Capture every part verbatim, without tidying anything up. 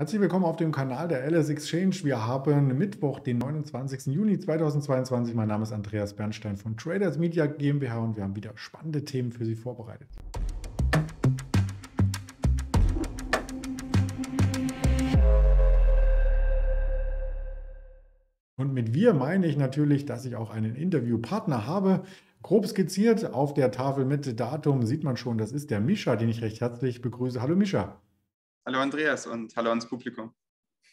Herzlich willkommen auf dem Kanal der L S Exchange. Wir haben Mittwoch, den neunundzwanzigsten Juni zweitausendzweiundzwanzig. Mein Name ist Andreas Bernstein von Traders Media GmbH und wir haben wieder spannende Themen für Sie vorbereitet. Und mit wir meine ich natürlich, dass ich auch einen Interviewpartner habe. Grob skizziert auf der Tafel mit Datum sieht man schon, das ist der Mischa, den ich recht herzlich begrüße. Hallo Mischa. Hallo Andreas und hallo ans Publikum.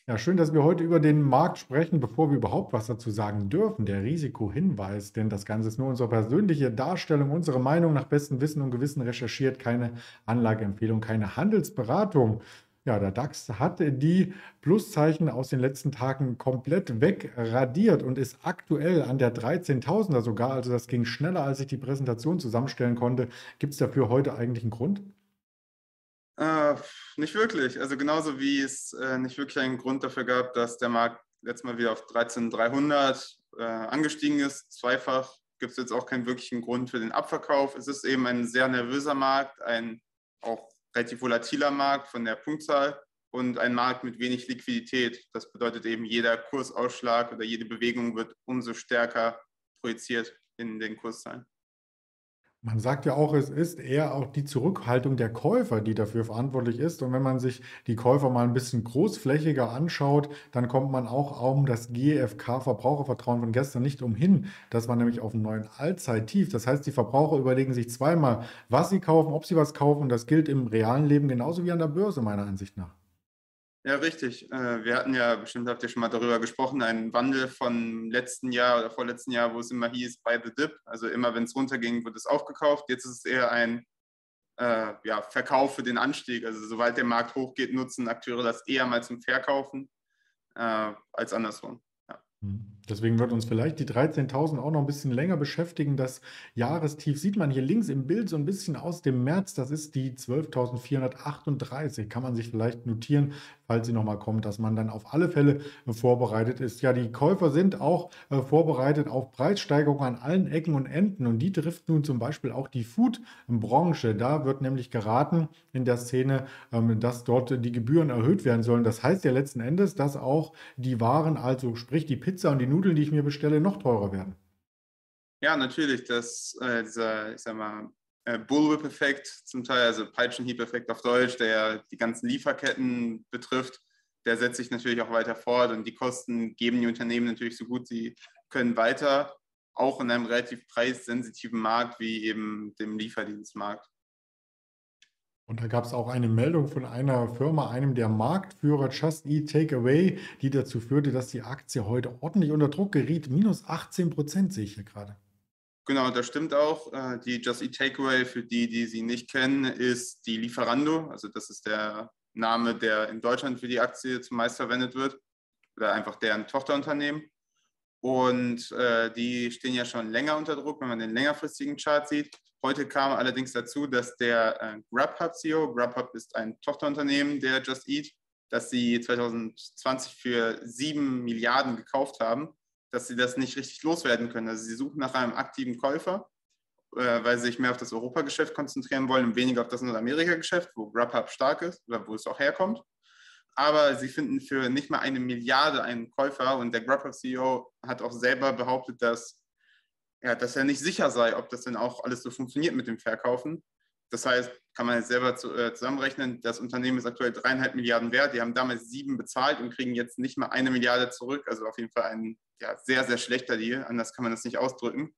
Ja, schön, dass wir heute über den Markt sprechen, bevor wir überhaupt was dazu sagen dürfen. Der Risikohinweis, denn das Ganze ist nur unsere persönliche Darstellung, unsere Meinung nach bestem Wissen und Gewissen recherchiert, keine Anlageempfehlung, keine Handelsberatung. Ja, der DAX hat die Pluszeichen aus den letzten Tagen komplett wegradiert und ist aktuell an der dreizehntausender sogar. Also das ging schneller, als ich die Präsentation zusammenstellen konnte. Gibt es dafür heute eigentlich einen Grund? Äh, nicht wirklich. Also genauso wie es äh, nicht wirklich einen Grund dafür gab, dass der Markt letztes Mal wieder auf dreizehntausenddreihundert äh, angestiegen ist, zweifach, gibt es jetzt auch keinen wirklichen Grund für den Abverkauf. Es ist eben ein sehr nervöser Markt, ein auch relativ volatiler Markt von der Punktzahl und ein Markt mit wenig Liquidität. Das bedeutet eben, jeder Kursausschlag oder jede Bewegung wird umso stärker projiziert in den Kurszahlen. Man sagt ja auch, es ist eher auch die Zurückhaltung der Käufer, die dafür verantwortlich ist. Und wenn man sich die Käufer mal ein bisschen großflächiger anschaut, dann kommt man auch um das G F K-Verbrauchervertrauen von gestern nicht umhin. Das war nämlich auf einem neuen Allzeittief. Das heißt, die Verbraucher überlegen sich zweimal, was sie kaufen, ob sie was kaufen. Und das gilt im realen Leben genauso wie an der Börse, meiner Ansicht nach. Ja, richtig. Wir hatten ja, bestimmt habt ihr schon mal darüber gesprochen, einen Wandel von letzten Jahr oder vorletzten Jahr, wo es immer hieß, buy the dip. Also immer, wenn es runterging, wurde es aufgekauft. Jetzt ist es eher ein äh, ja, Verkauf für den Anstieg. Also sobald der Markt hochgeht, nutzen Akteure das eher mal zum Verkaufen äh, als andersrum. Ja. Deswegen wird uns vielleicht die dreizehntausend auch noch ein bisschen länger beschäftigen. Das Jahrestief sieht man hier links im Bild so ein bisschen aus dem März. Das ist die zwölftausendvierhundertachtunddreißig. Kann man sich vielleicht notieren, falls sie nochmal kommt, dass man dann auf alle Fälle vorbereitet ist. Ja, die Käufer sind auch äh, vorbereitet auf Preissteigerungen an allen Ecken und Enden. Und die trifft nun zum Beispiel auch die Food-Branche. Da wird nämlich geraten in der Szene, ähm, dass dort die Gebühren erhöht werden sollen. Das heißt ja letzten Endes, dass auch die Waren, also sprich die Pizza und die Nudeln, die ich mir bestelle, noch teurer werden. Ja, natürlich. Das, äh, dieser, ich sag mal, Bullwhip-Effekt zum Teil, also Peitschenhieb-Effekt auf Deutsch, der die ganzen Lieferketten betrifft, der setzt sich natürlich auch weiter fort und die Kosten geben die Unternehmen natürlich so gut sie können weiter, auch in einem relativ preissensitiven Markt wie eben dem Lieferdienstmarkt. Und da gab es auch eine Meldung von einer Firma, einem der Marktführer Just Eat Takeaway, die dazu führte, dass die Aktie heute ordentlich unter Druck geriet. Minus achtzehn Prozent sehe ich hier gerade. Genau, das stimmt auch. Die Just Eat Takeaway, für die, die sie nicht kennen, ist die Lieferando. Also das ist der Name, der in Deutschland für die Aktie zumeist verwendet wird oder einfach deren Tochterunternehmen. Und äh, die stehen ja schon länger unter Druck, wenn man den längerfristigen Chart sieht. Heute kam allerdings dazu, dass der äh, Grubhub C E O, Grubhub ist ein Tochterunternehmen der Just Eat, dass sie zweitausendzwanzig für sieben Milliarden gekauft haben, dass sie das nicht richtig loswerden können. Also sie suchen nach einem aktiven Käufer, äh, weil sie sich mehr auf das Europageschäft konzentrieren wollen und weniger auf das Nordamerika-Geschäft, wo Grubhub stark ist oder wo es auch herkommt. Aber sie finden für nicht mal eine Milliarde einen Käufer und der Grubhub C E O hat auch selber behauptet, dass, ja, dass er nicht sicher sei, ob das denn auch alles so funktioniert mit dem Verkaufen. Das heißt, kann man jetzt selber zu, äh, zusammenrechnen, das Unternehmen ist aktuell dreieinhalb Milliarden wert, die haben damals sieben bezahlt und kriegen jetzt nicht mal eine Milliarde zurück, also auf jeden Fall ein ja, sehr, sehr schlechter Deal, anders kann man das nicht ausdrücken.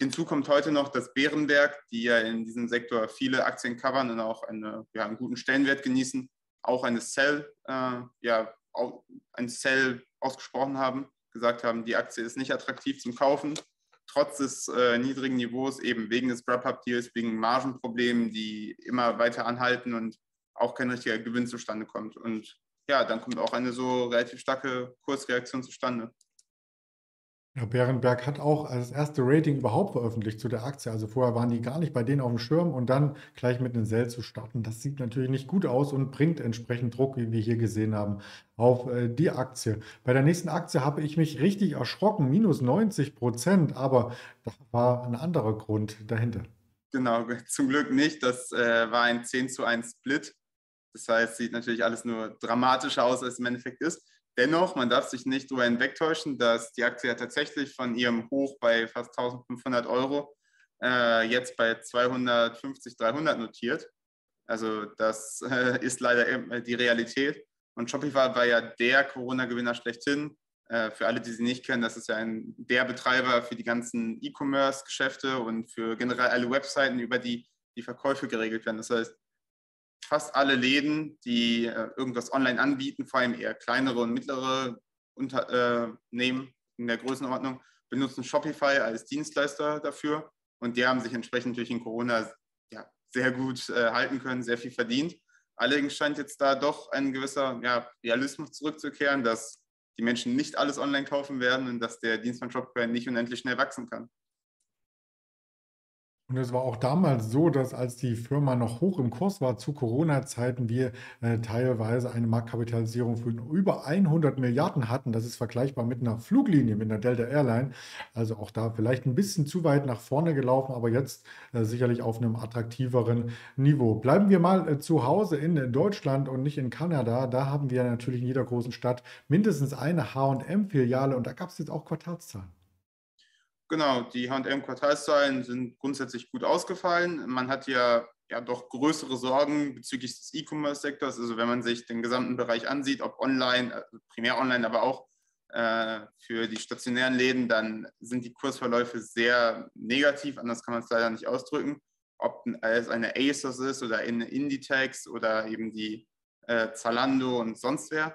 Hinzu kommt heute noch das Berenberg, die ja in diesem Sektor viele Aktien covern und auch eine, ja, einen guten Stellenwert genießen, auch eine Sell, äh, ja, auch ein Sell ausgesprochen haben, gesagt haben, die Aktie ist nicht attraktiv zum Kaufen, trotz des äh, niedrigen Niveaus, eben wegen des Grubhub-Deals, wegen Margenproblemen, die immer weiter anhalten und auch kein richtiger Gewinn zustande kommt. Und ja, dann kommt auch eine so relativ starke Kursreaktion zustande. Ja, Berenberg hat auch das erste Rating überhaupt veröffentlicht zu der Aktie. Also vorher waren die gar nicht bei denen auf dem Schirm und dann gleich mit einem Sell zu starten. Das sieht natürlich nicht gut aus und bringt entsprechend Druck, wie wir hier gesehen haben, auf die Aktie. Bei der nächsten Aktie habe ich mich richtig erschrocken, minus neunzig Prozent, aber da war ein anderer Grund dahinter. Genau, zum Glück nicht. Das äh, war ein zehn zu eins Split. Das heißt, sieht natürlich alles nur dramatischer aus, als es im Endeffekt ist. Dennoch, man darf sich nicht darüber hinwegtäuschen, dass die Aktie ja tatsächlich von ihrem Hoch bei fast eintausendfünfhundert Euro äh, jetzt bei zweihundertfünfzig, dreihundert notiert. Also das äh, ist leider die Realität. Und Shopify war ja der Corona-Gewinner schlechthin. Äh, für alle, die sie nicht kennen, das ist ja ein, der Betreiber für die ganzen E-Commerce-Geschäfte und für generell alle Webseiten, über die die Verkäufe geregelt werden. Das heißt, fast alle Läden, die äh, irgendwas online anbieten, vor allem eher kleinere und mittlere Unternehmen äh, in der Größenordnung, benutzen Shopify als Dienstleister dafür. Und die haben sich entsprechend durch in Corona ja, sehr gut äh, halten können, sehr viel verdient. Allerdings scheint jetzt da doch ein gewisser ja, Realismus zurückzukehren, dass die Menschen nicht alles online kaufen werden und dass der Dienst von Shopify nicht unendlich schnell wachsen kann. Und es war auch damals so, dass als die Firma noch hoch im Kurs war, zu Corona-Zeiten, wir äh, teilweise eine Marktkapitalisierung von über hundert Milliarden hatten. Das ist vergleichbar mit einer Fluglinie, mit einer Delta Airline. Also auch da vielleicht ein bisschen zu weit nach vorne gelaufen, aber jetzt äh, sicherlich auf einem attraktiveren Niveau. Bleiben wir mal äh, zu Hause in äh, Deutschland und nicht in Kanada. Da haben wir natürlich in jeder großen Stadt mindestens eine H und M-Filiale und da gab es jetzt auch Quartalszahlen. Genau, die H und M-Quartalszahlen sind grundsätzlich gut ausgefallen. Man hat ja, ja doch größere Sorgen bezüglich des E-Commerce-Sektors. Also wenn man sich den gesamten Bereich ansieht, ob online, also primär online, aber auch äh, für die stationären Läden, dann sind die Kursverläufe sehr negativ. Anders kann man es leider nicht ausdrücken. Ob es eine ASOS ist oder eine Inditex oder eben die äh, Zalando und sonst wer.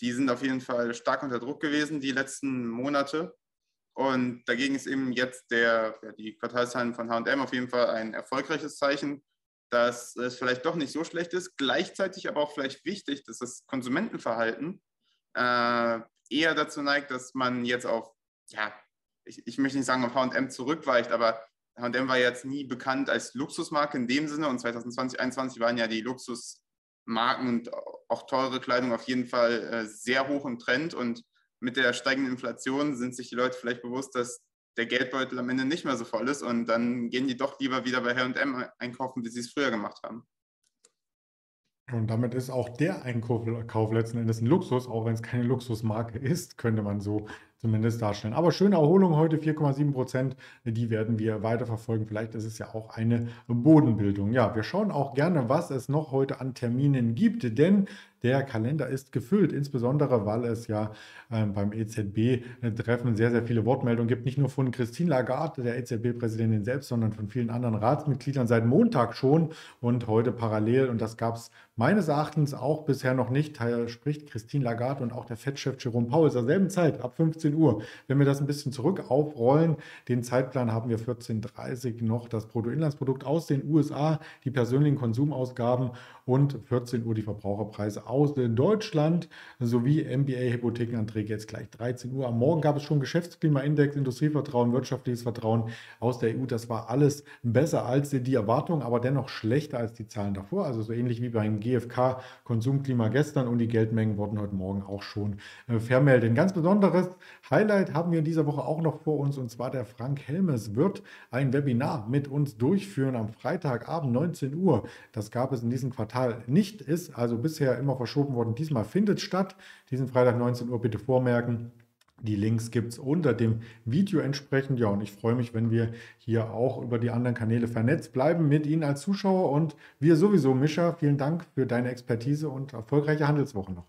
Die sind auf jeden Fall stark unter Druck gewesen die letzten Monate. Und dagegen ist eben jetzt der, die Quartalszahlen von H und M auf jeden Fall ein erfolgreiches Zeichen, dass es vielleicht doch nicht so schlecht ist, gleichzeitig aber auch vielleicht wichtig, dass das Konsumentenverhalten äh, eher dazu neigt, dass man jetzt auf, ja, ich, ich möchte nicht sagen auf H und M zurückweicht, aber H und M war jetzt nie bekannt als Luxusmarke in dem Sinne und zwanzig zwanzig, zwanzig einundzwanzig waren ja die Luxusmarken und auch teure Kleidung auf jeden Fall äh, sehr hoch im Trend und mit der steigenden Inflation sind sich die Leute vielleicht bewusst, dass der Geldbeutel am Ende nicht mehr so voll ist und dann gehen die doch lieber wieder bei H und M einkaufen, wie sie es früher gemacht haben. Und damit ist auch der Einkauf letzten Endes ein Luxus, auch wenn es keine Luxusmarke ist, könnte man so zumindest darstellen. Aber schöne Erholung heute, vier Komma sieben Prozent, die werden wir weiterverfolgen. Vielleicht ist es ja auch eine Bodenbildung. Ja, wir schauen auch gerne, was es noch heute an Terminen gibt, denn der Kalender ist gefüllt, insbesondere weil es ja äh, beim E Z B-Treffen sehr, sehr viele Wortmeldungen gibt, nicht nur von Christine Lagarde, der E Z B-Präsidentin selbst, sondern von vielen anderen Ratsmitgliedern seit Montag schon und heute parallel. Und das gab es meines Erachtens auch bisher noch nicht. Da spricht Christine Lagarde und auch der Fed-Chef Jerome Powell zur selben Zeit, ab fünfzehn Uhr. Wenn wir das ein bisschen zurück aufrollen, den Zeitplan haben wir vierzehn Uhr dreißig noch das Bruttoinlandsprodukt aus den U S A, die persönlichen Konsumausgaben und vierzehn Uhr die Verbraucherpreise aus. aus Deutschland sowie M B A-Hypothekenanträge jetzt gleich dreizehn Uhr. Am Morgen gab es schon Geschäftsklimaindex, Industrievertrauen, wirtschaftliches Vertrauen aus der E U. Das war alles besser als die Erwartungen, aber dennoch schlechter als die Zahlen davor. Also so ähnlich wie beim G F K Konsumklima gestern und die Geldmengen wurden heute Morgen auch schon äh, vermeldet. Ein ganz besonderes Highlight haben wir in dieser Woche auch noch vor uns und zwar der Frank Helmes wird ein Webinar mit uns durchführen am Freitagabend neunzehn Uhr. Das gab es in diesem Quartal nicht, ist also bisher immer verschoben worden. Diesmal findet es statt. Diesen Freitag neunzehn Uhr bitte vormerken. Die Links gibt es unter dem Video entsprechend. Ja, und ich freue mich, wenn wir hier auch über die anderen Kanäle vernetzt bleiben mit Ihnen als Zuschauer und wir sowieso. Mischa, vielen Dank für deine Expertise und erfolgreiche Handelswoche noch.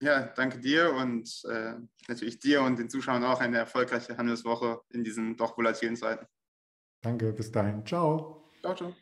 Ja, danke dir und äh, natürlich dir und den Zuschauern auch eine erfolgreiche Handelswoche in diesen doch volatilen Zeiten. Danke, bis dahin. Ciao. Ciao, ciao.